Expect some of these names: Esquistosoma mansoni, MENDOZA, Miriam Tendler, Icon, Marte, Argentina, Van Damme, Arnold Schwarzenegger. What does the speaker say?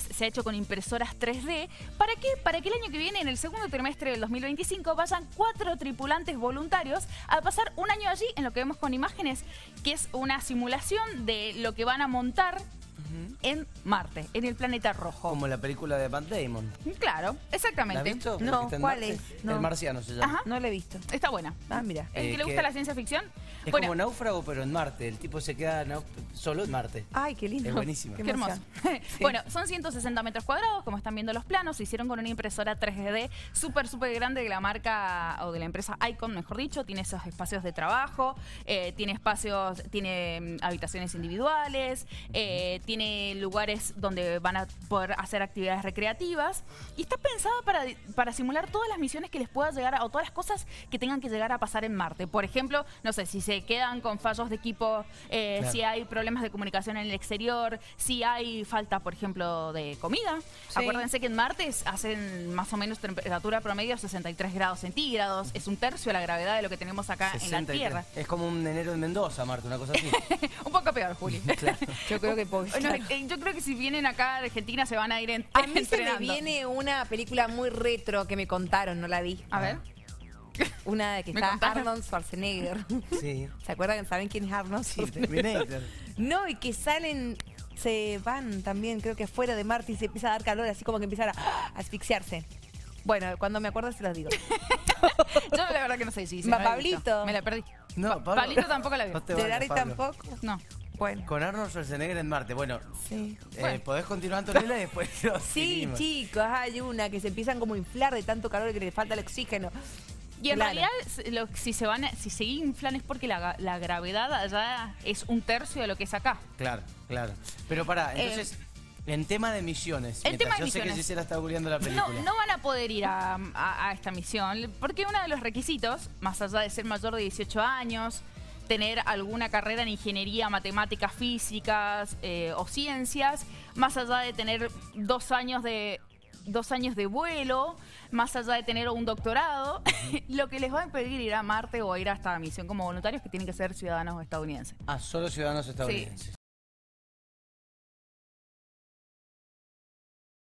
Se ha hecho con impresoras 3D para que el año que viene, en el segundo trimestre del 2025, vayan 4 tripulantes voluntarios a pasar un año allí, en lo que vemos con imágenes, que es una simulación de lo que van a montar en Marte, en el planeta rojo. Como la película de Van Damme. Claro, exactamente. ¿La has visto? No, ¿cuál es? No. El marciano se llama. Ajá. No la he visto. Está buena. Ah, mira. ¿El que le gusta la ciencia ficción? Es bueno, como náufrago, pero en Marte. El tipo se queda solo en Marte. Ay, qué lindo. Es buenísimo. Qué hermoso. Sí. Bueno, son 160 metros cuadrados, como están viendo los planos. Se hicieron con una impresora 3D súper, súper grande de la marca, o de la empresa Icon, mejor dicho. Tiene esos espacios de trabajo, tiene habitaciones individuales, tiene lugares donde van a poder hacer actividades recreativas y está pensada para simular todas las misiones que les pueda llegar o todas las cosas que tengan que llegar a pasar en Marte. Por ejemplo, no sé, si se quedan con fallos de equipo, claro, si hay problemas de comunicación en el exterior, si hay falta, por ejemplo, de comida. Sí. Acuérdense que en Marte hacen más o menos temperatura promedio 63 grados centígrados. Es un tercio de la gravedad de lo que tenemos acá en la Tierra. Es como un enero en Mendoza, Marte, una cosa así. Un poco peor, Juli. Claro. Yo creo que yo creo que si vienen acá a Argentina se van a ir entrenando. A mí se me viene una película muy retro que me contaron, no la vi. A ver. Una que está Arnold Schwarzenegger. Sí. ¿Se acuerdan? ¿Saben quién es Arnold Schwarzenegger? Sí, no, y que salen, se van también, creo que afuera de Marte y se empieza a dar calor, así como que empiezan a asfixiarse. Bueno, cuando me acuerdo se los digo. Yo la verdad que no sé si hice. Pablito. Me la perdí. No, Pablito tampoco la vi. ¿Delari tampoco? No. Bueno. Con Arnold Schwarzenegger en Marte. Bueno, sí. Bueno. Podés continuar, Antonella, y después... Sí, chicos, hay una que se empiezan como a inflar de tanto calor que le falta el oxígeno. Y en realidad, si se inflan es porque la gravedad allá es un tercio de lo que es acá. Claro, claro. Pero pará, entonces... En tema de misiones, yo sé que Gisela está googleando la película. No, no van a poder ir a esta misión, porque uno de los requisitos, más allá de ser mayor de 18 años, tener alguna carrera en ingeniería, matemáticas, físicas o ciencias, más allá de tener 2 años de vuelo, más allá de tener un doctorado, lo que les va a impedir ir a Marte o a ir a esta misión como voluntarios, que tienen que ser ciudadanos estadounidenses. Ah, solo ciudadanos estadounidenses. Sí.